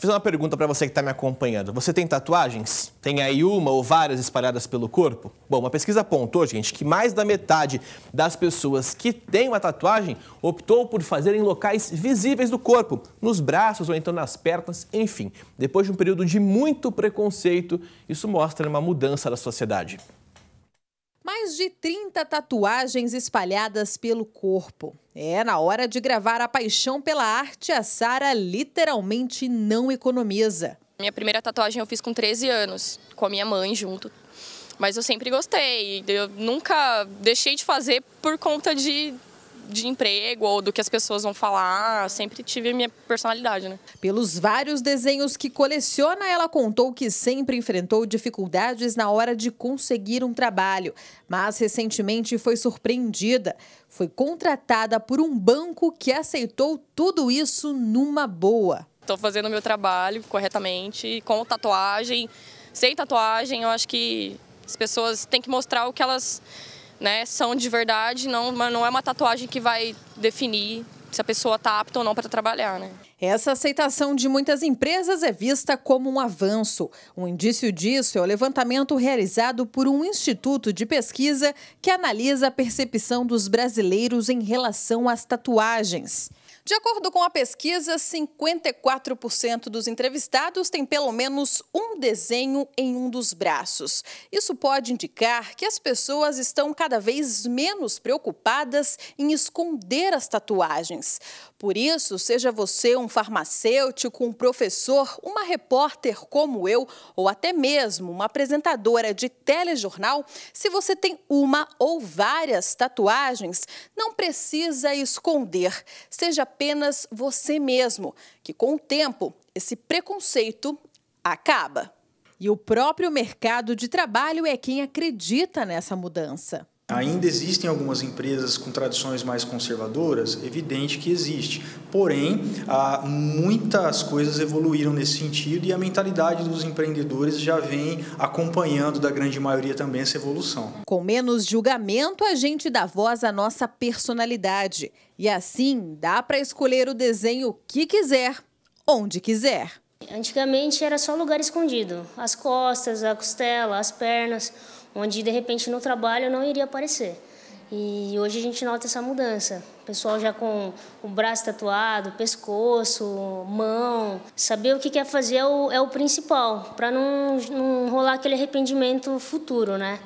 Deixa eu fazer uma pergunta para você que está me acompanhando. Você tem tatuagens? Tem aí uma ou várias espalhadas pelo corpo? Bom, uma pesquisa apontou, gente, que mais da metade das pessoas que têm uma tatuagem optou por fazer em locais visíveis do corpo, nos braços ou então nas pernas, enfim. Depois de um período de muito preconceito, isso mostra uma mudança da sociedade. Mais de 30 tatuagens espalhadas pelo corpo. É, na hora de gravar a paixão pela arte, a Sara literalmente não economiza. Minha primeira tatuagem eu fiz com 13 anos, com a minha mãe junto. Mas eu sempre gostei, eu nunca deixei de fazer por conta de emprego ou do que as pessoas vão falar, sempre tive a minha personalidade, né? Pelos vários desenhos que coleciona, ela contou que sempre enfrentou dificuldades na hora de conseguir um trabalho, mas recentemente foi surpreendida. Foi contratada por um banco que aceitou tudo isso numa boa. Estou fazendo o meu trabalho corretamente, com tatuagem, sem tatuagem. Eu acho que as pessoas têm que mostrar o que elas... né, são de verdade, não é uma tatuagem que vai definir se a pessoa está apta ou não para trabalhar, né? Essa aceitação de muitas empresas é vista como um avanço. Um indício disso é o levantamento realizado por um instituto de pesquisa que analisa a percepção dos brasileiros em relação às tatuagens. De acordo com a pesquisa, 54% dos entrevistados têm pelo menos um desenho em um dos braços. Isso pode indicar que as pessoas estão cada vez menos preocupadas em esconder as tatuagens. Por isso, seja você um farmacêutico, um professor, uma repórter como eu ou até mesmo uma apresentadora de telejornal, se você tem uma ou várias tatuagens, não precisa esconder. Seja apenas você mesmo, que com o tempo esse preconceito acaba. E o próprio mercado de trabalho é quem acredita nessa mudança. Ainda existem algumas empresas com tradições mais conservadoras, evidente que existe. Porém, muitas coisas evoluíram nesse sentido e a mentalidade dos empreendedores já vem acompanhando da grande maioria também essa evolução. Com menos julgamento, a gente dá voz à nossa personalidade. E assim, dá para escolher o desenho que quiser, onde quiser. Antigamente era só lugar escondido, as costas, a costela, as pernas, onde de repente no trabalho não iria aparecer. E hoje a gente nota essa mudança, o pessoal já com o braço tatuado, pescoço, mão. Saber o que quer fazer é o principal, para não rolar aquele arrependimento futuro, né?